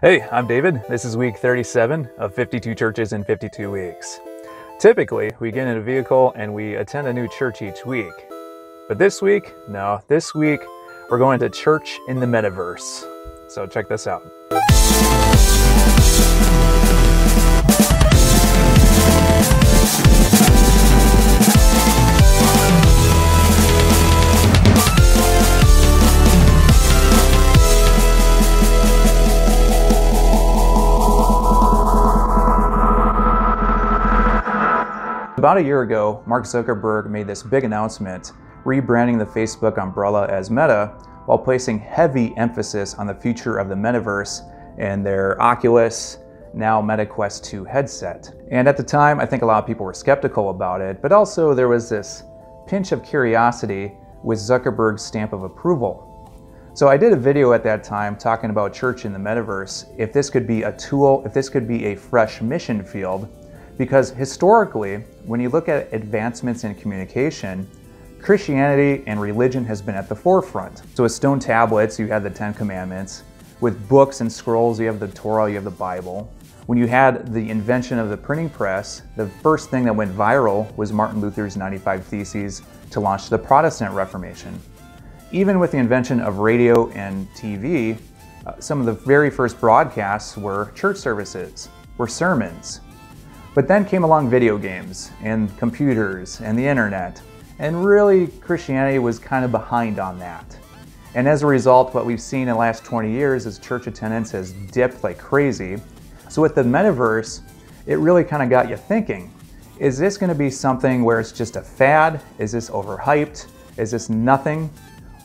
Hey, I'm David. This is week 37 of 52 Churches in 52 Weeks. Typically, we get in a vehicle and we attend a new church each week. But this week, no, this week we're going to church in the metaverse. So check this out. About a year ago, Mark Zuckerberg made this big announcement, rebranding the Facebook umbrella as Meta, while placing heavy emphasis on the future of the metaverse and their Oculus, now Meta Quest 2 headset. And at the time, I think a lot of people were skeptical about it, but also there was this pinch of curiosity with Zuckerberg's stamp of approval. So I did a video at that time talking about church in the metaverse, if this could be a tool, if this could be a fresh mission field, because historically, when you look at advancements in communication, Christianity and religion has been at the forefront. So with stone tablets, you had the Ten Commandments. With books and scrolls, you have the Torah, you have the Bible. When you had the invention of the printing press, the first thing that went viral was Martin Luther's 95 Theses to launch the Protestant Reformation. Even with the invention of radio and TV, some of the very first broadcasts were church services, were sermons. But then came along video games, and computers, and the internet, and really Christianity was kind of behind on that. And as a result, what we've seen in the last 20 years is church attendance has dipped like crazy. So with the metaverse, it really kind of got you thinking, is this going to be something where it's just a fad? Is this overhyped? Is this nothing?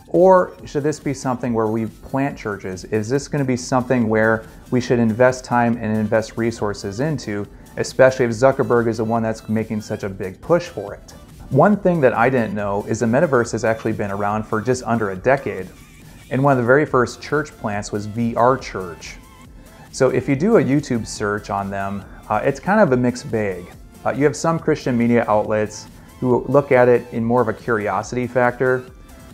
Or should this be something where we plant churches? Is this going to be something where we should invest time and invest resources into, especially if Zuckerberg is the one that's making such a big push for it? One thing that I didn't know is the metaverse has actually been around for just under a decade. And one of the very first church plants was VR Church. So if you do a YouTube search on them, it's kind of a mixed bag. You have some Christian media outlets who look at it in more of a curiosity factor,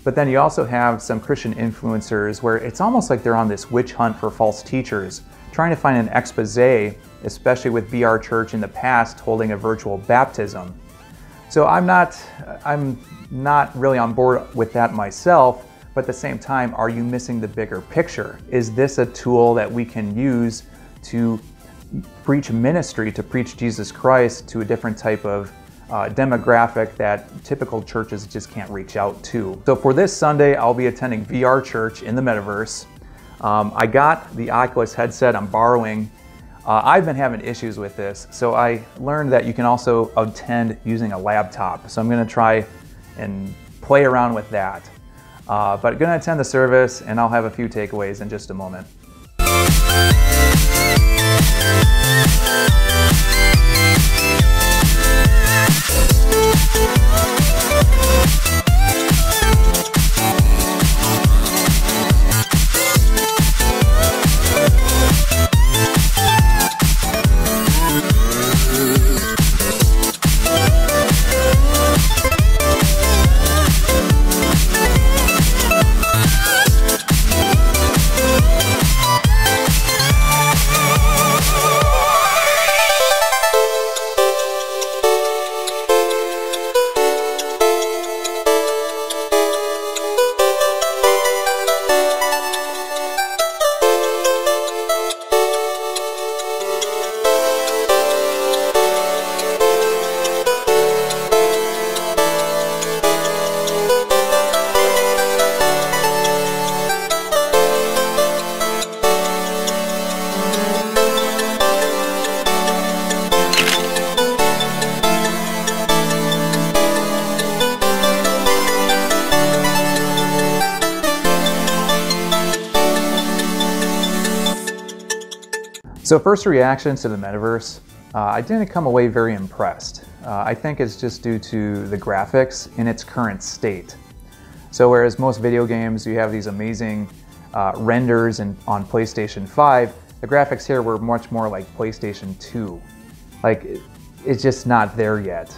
but then you also have some Christian influencers where it's almost like they're on this witch hunt for false teachers, trying to find an exposé, especially with VR Church in the past holding a virtual baptism. So I'm not really on board with that myself, but at the same time, are you missing the bigger picture? Is this a tool that we can use to preach ministry, to preach Jesus Christ to a different type of demographic that typical churches just can't reach out to? So for this Sunday, I'll be attending VR Church in the metaverse. I got the Oculus headset I'm borrowing. I've been having issues with this, so I learned that you can also attend using a laptop. So I'm going to try and play around with that. But I'm going to attend the service, and I'll have a few takeaways in just a moment. So first reactions to the metaverse, I didn't come away very impressed. I think it's just due to the graphics in its current state. So whereas most video games, you have these amazing renders on PlayStation 5, the graphics here were much more like PlayStation 2. Like, it's just not there yet.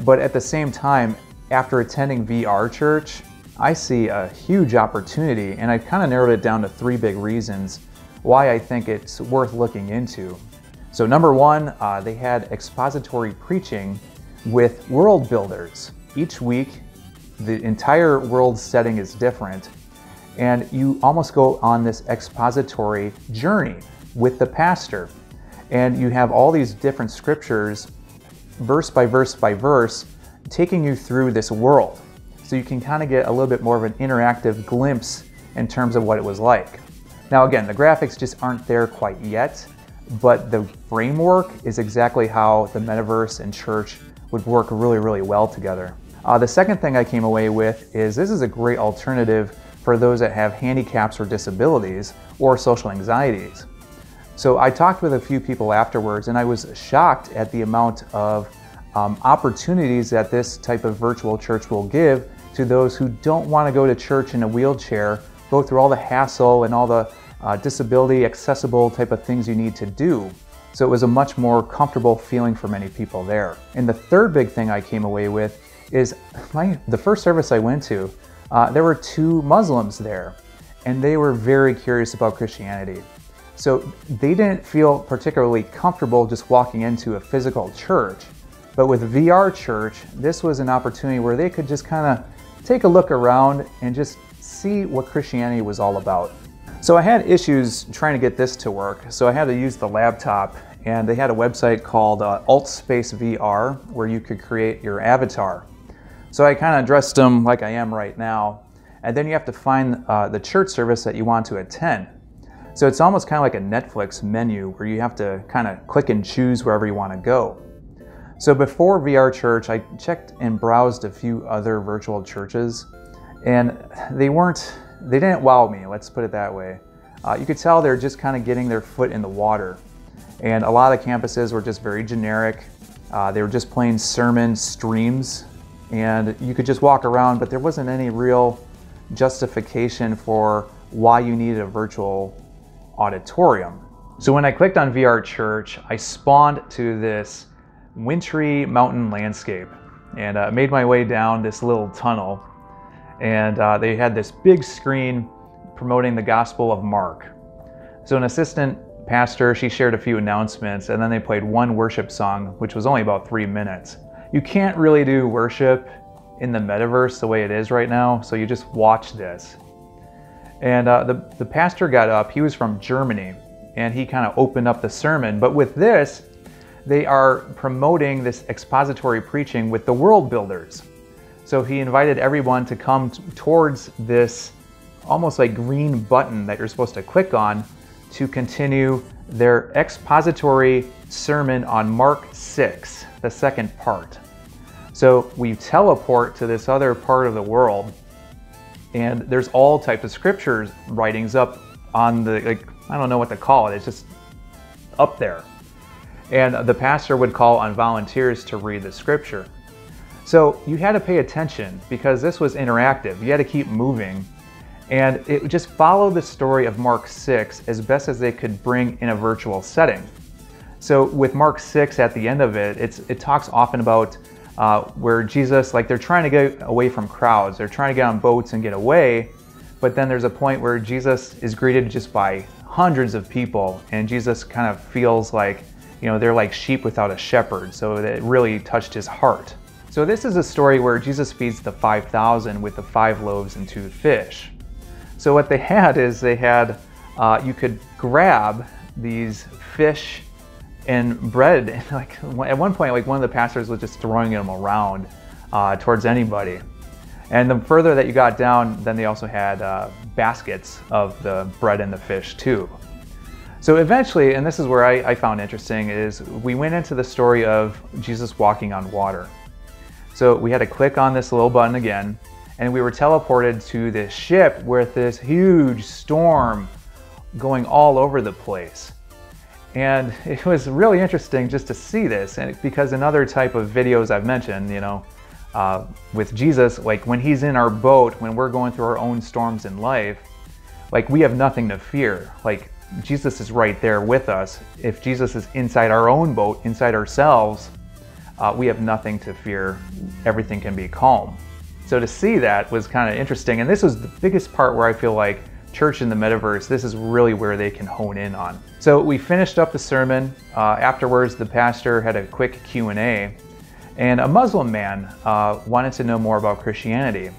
But at the same time, after attending VR Church, I see a huge opportunity, and I kind of narrowed it down to three big reasons why I think it's worth looking into. So number one, they had expository preaching with world builders. Each week, the entire world setting is different, and you almost go on this expository journey with the pastor. And you have all these different scriptures, verse by verse by verse, taking you through this world. So you can kind of get a little bit more of an interactive glimpse in terms of what it was like. Now again, the graphics just aren't there quite yet, but the framework is exactly how the metaverse and church would work really, really well together. The second thing I came away with is this is a great alternative for those that have handicaps or disabilities or social anxieties. So I talked with a few people afterwards, and I was shocked at the amount of opportunities that this type of virtual church will give to those who don't want to go to church in a wheelchair, go through all the hassle and all the disability accessible type of things you need to do. So it was a much more comfortable feeling for many people there. And the third big thing I came away with is the first service I went to, there were two Muslims there, and they were very curious about Christianity. So they didn't feel particularly comfortable just walking into a physical church, but with VR Church, this was an opportunity where they could just kind of take a look around and just see what Christianity was all about. So I had issues trying to get this to work, so I had to use the laptop, and they had a website called AltSpace VR where you could create your avatar. So I kind of dressed them like I am right now, and then you have to find the church service that you want to attend. So it's almost kind of like a Netflix menu where you have to kind of click and choose wherever you want to go. So before VR Church, I checked and browsed a few other virtual churches, and they didn't wow me, let's put it that way. You could tell they're just kind of getting their foot in the water. And a lot of campuses were just very generic. They were just playing sermon streams, and you could just walk around, but there wasn't any real justification for why you needed a virtual auditorium. So when I clicked on VR Church, I spawned to this wintry mountain landscape, and made my way down this little tunnel, and they had this big screen promoting the Gospel of Mark. So an assistant pastor, she shared a few announcements, and then they played one worship song, which was only about 3 minutes. You can't really do worship in the metaverse the way it is right now, so you just watch this. And the pastor got up, he was from Germany, and he kind of opened up the sermon. But with this, they are promoting this expository preaching with the world builders. So he invited everyone to come towards this almost like green button that you're supposed to click on to continue their expository sermon on Mark 6, the second part. So we teleport to this other part of the world, and there's all types of scriptures writings up on the, like, I don't know what to call it, it's just up there. And the pastor would call on volunteers to read the scripture. So you had to pay attention because this was interactive. You had to keep moving, and it would just follow the story of Mark 6 as best as they could bring in a virtual setting. So with Mark 6 at the end of it, it talks often about where Jesus, like, they're trying to get away from crowds, they're trying to get on boats and get away, but then there's a point where Jesus is greeted just by hundreds of people, and Jesus kind of feels like, you know, they're like sheep without a shepherd, so it really touched his heart. So this is a story where Jesus feeds the 5,000 with the 5 loaves and 2 fish. So what they had is you could grab these fish and bread, and like at one point, like, one of the pastors was just throwing them around towards anybody. And the further that you got down, then they also had baskets of the bread and the fish too. So eventually, and this is where I found interesting, is we went into the story of Jesus walking on water. So we had to click on this little button again, and we were teleported to this ship with this huge storm going all over the place. And it was really interesting just to see this, and because in other type of videos I've mentioned, you know, with Jesus, like when he's in our boat, when we're going through our own storms in life, like, we have nothing to fear. Like, Jesus is right there with us. If Jesus is inside our own boat, inside ourselves, we have nothing to fear. Everything can be calm. So to see that was kind of interesting, and this was the biggest part where I feel like church in the metaverse, this is really where they can hone in on. So we finished up the sermon. Afterwards, the pastor had a quick Q&A, and a Muslim man wanted to know more about Christianity.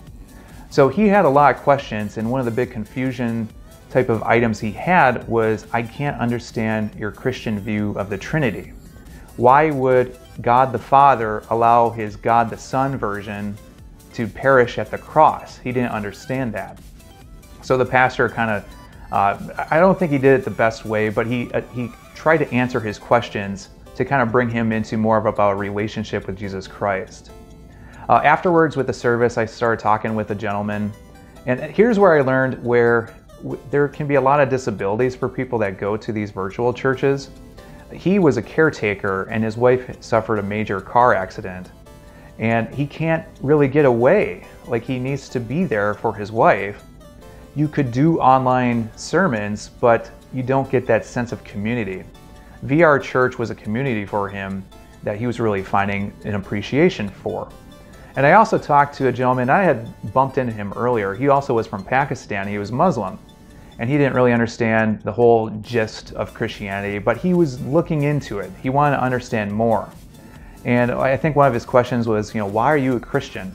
So he had a lot of questions, and one of the big confusion type of items he had was, I can't understand your Christian view of the Trinity. Why would God the Father allow his God the Son version to perish at the cross? He didn't understand that. So the pastor kind of, I don't think he did it the best way, but he tried to answer his questions to kind of bring him into more of about a relationship with Jesus Christ. Afterwards with the service, I started talking with a gentleman, and here's where I learned where there can be a lot of disabilities for people that go to these virtual churches. He was a caretaker, and his wife suffered a major car accident, and he can't really get away. Like, he needs to be there for his wife. You could do online sermons, but you don't get that sense of community. VR Church was a community for him that he was really finding an appreciation for. And I also talked to a gentleman, I had bumped into him earlier. He also was from Pakistan, he was Muslim. And he didn't really understand the whole gist of Christianity, but he was looking into it. He wanted to understand more. And I think one of his questions was, you know, why are you a Christian?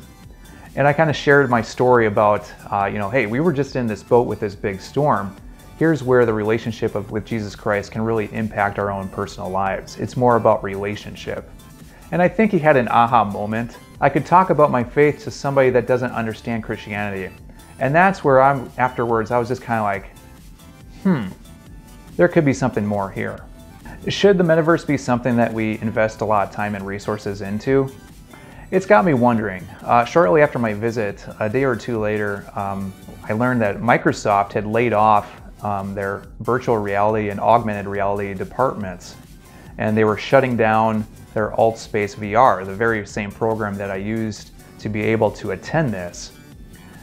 And I kind of shared my story about, you know, hey, we were just in this boat with this big storm. Here's where the relationship with Jesus Christ can really impact our own personal lives. It's more about relationship. And I think he had an aha moment. I could talk about my faith to somebody that doesn't understand Christianity. And that's where I'm, afterwards, I was just kind of like, there could be something more here. Should the metaverse be something that we invest a lot of time and resources into? It's got me wondering. Shortly after my visit, a day or two later, I learned that Microsoft had laid off their virtual reality and augmented reality departments. And they were shutting down their AltSpace VR, the very same program that I used to be able to attend this.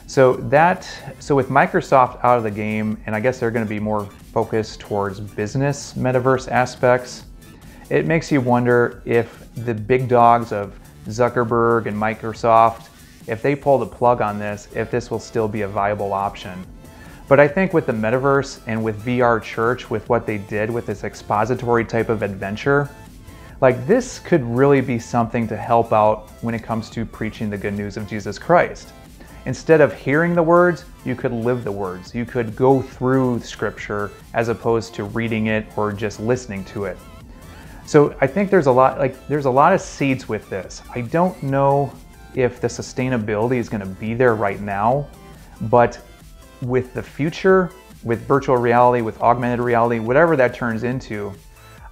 So with Microsoft out of the game, and I guess they're going to be more focused towards business metaverse aspects, it makes you wonder if the big dogs of Zuckerberg and Microsoft, if they pull the plug on this, if this will still be a viable option. But I think with the metaverse and with VR Church, with what they did with this expository type of adventure, like, this could really be something to help out when it comes to preaching the good news of Jesus Christ. Instead of hearing the words, you could live the words. You could go through scripture as opposed to reading it or just listening to it. So I think there's a lot of seeds with this. I don't know if the sustainability is gonna be there right now, but with the future, with virtual reality, with augmented reality, whatever that turns into,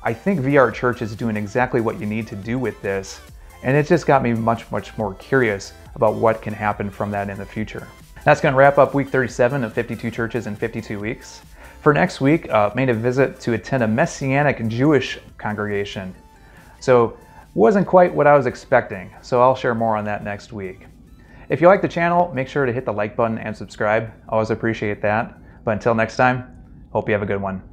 I think VR Church is doing exactly what you need to do with this. And it just got me much, much more curious about what can happen from that in the future. That's gonna wrap up week 37 of 52 Churches in 52 Weeks. For next week, made a visit to attend a Messianic Jewish congregation. So, wasn't quite what I was expecting, so I'll share more on that next week. If you like the channel, make sure to hit the like button and subscribe. Always appreciate that. But until next time, hope you have a good one.